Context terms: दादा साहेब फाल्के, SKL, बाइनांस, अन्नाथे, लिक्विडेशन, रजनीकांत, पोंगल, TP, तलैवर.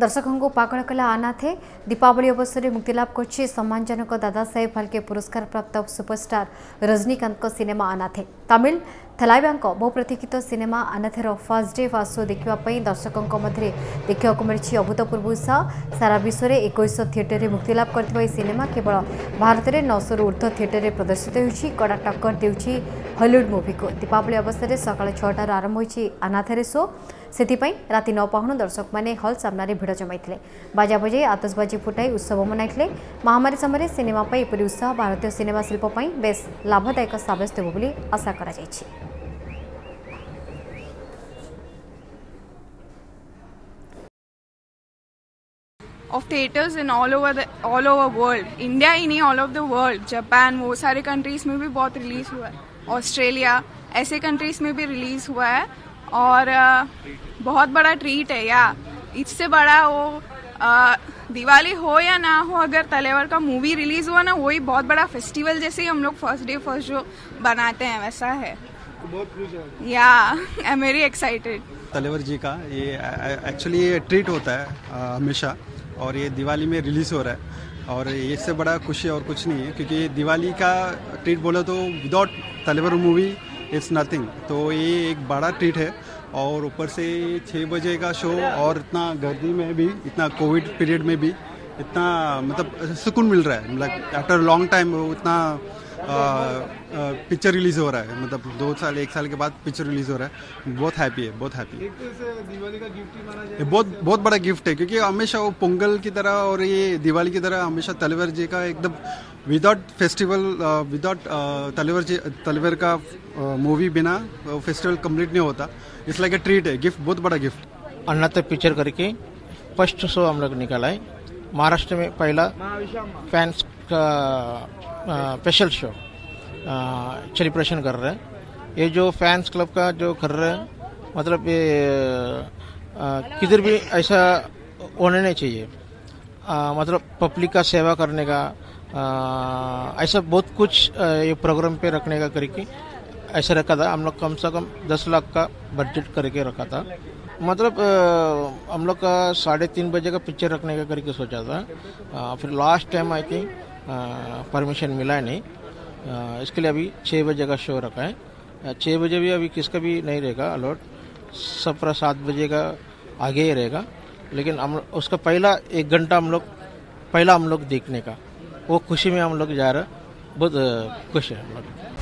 दर्शकों को पागल कला अन्नाथे दीपावली अवसर में मुक्तिलाभ कर सम्मानजनक दादा साहेब फाल्के पुरस्कार प्राप्त सुपरस्टार रजनीकांत सिनेमा अन्नाथे तमिल तलैवर बहुप्रतीक्षित सिनेमा अन्नाथेर फर्स्ट डे फास्ट शो देखापी दर्शकों मध्य देखा मिली अभूतपूर्व उत्साह। सारा विश्व में 2100 थिएटर में मुक्तिलाभ कर सिनेमा केवल भारत में 900 ऊर्ध्व थिएटर में प्रदर्शित होती कड़ा टक्कर देउछि हॉलीवुड मूवी को। दीपावली अवसर में सका 6 आरंभ होती अन्नाथेर शो से रात 9 पाहुणु दर्शक मैंने हल सामना भिड़ जमाई बाजा बजाई आतसबाजी फुटाई उत्सव मनाई। महामारी समय सिनेमाप उत्साह भारतीय सिनेमा शिल्पी बेस लाभदायक सब्यस्त हो आशा कर। Of theaters in all over world, India ही नहीं all of the world, Japan वो सारे countries में भी बहुत release हुआ है, Australia ऐसे countries में भी release हुआ है और बहुत बड़ा treat है। या इससे बड़ा वो दिवाली हो या ना हो अगर तलैवर का मूवी रिलीज हुआ ना वही बहुत बड़ा फेस्टिवल जैसे ही हम लोग फर्स्ट डे फर्स्ट शो बनाते हैं वैसा है। या I am very excited. तलैवर ji का ये एक्चुअली ट्रीट होता है हमेशा और ये दिवाली में रिलीज़ हो रहा है और इससे बड़ा खुशी और कुछ नहीं है क्योंकि दिवाली का ट्रीट बोला तो without तलैवर movie it's nothing. तो ये एक बड़ा ट्रीट है और ऊपर से 6 बजे का शो और इतना गर्मी में भी इतना कोविड पीरियड में भी इतना मतलब सुकून मिल रहा है। मतलब आफ्टर लॉन्ग टाइम उतना पिक्चर रिलीज हो रहा है मतलब 2 साल 1 साल के बाद पिक्चर रिलीज हो रहा है। बहुत हैप्पी है, बहुत हैप्पी। एक तरह से दिवाली का गिफ्ट ही माना जाए, बहुत बड़ा गिफ्ट है क्योंकि हमेशा वो पोंगल की तरह और ये दिवाली की तरह हमेशा तलैवर जी का एकदम विदाउट फेस्टिवल विदाउट तलैवर का मूवी बिना फेस्टिवल कम्प्लीट नहीं होता। इट्स लाइक ए ट्रीट है, गिफ्ट, बहुत बड़ा गिफ्ट। अन्नाथे पिक्चर करके फर्स्ट शो हम लोग निकाला है महाराष्ट्र में, पहला फैंस का स्पेशल शो सेलिब्रेशन कर रहे हैं। ये जो फैंस क्लब का जो कर रहे हैं मतलब ये किधर भी ऐसा होने नहीं चाहिए। मतलब पब्लिक का सेवा करने का ऐसा बहुत कुछ ये प्रोग्राम पे रखने का करके ऐसा रखा था। हम लोग कम से कम 10 लाख का बजट करके रखा था। मतलब हम लोग का 3:30 बजे का पिक्चर रखने का करके सोचा था। फिर last time I think permission मिला नहीं, इसके लिए अभी 6 बजे का शो रखा है। 6 बजे भी अभी किसका भी नहीं रहेगा अलॉट, सत्रह 7 बजे का आगे ही रहेगा। लेकिन हम उसका पहला 1 घंटा हम लोग देखने का वो खुशी में हम लोग जा रहे, बहुत खुश है हम लोग।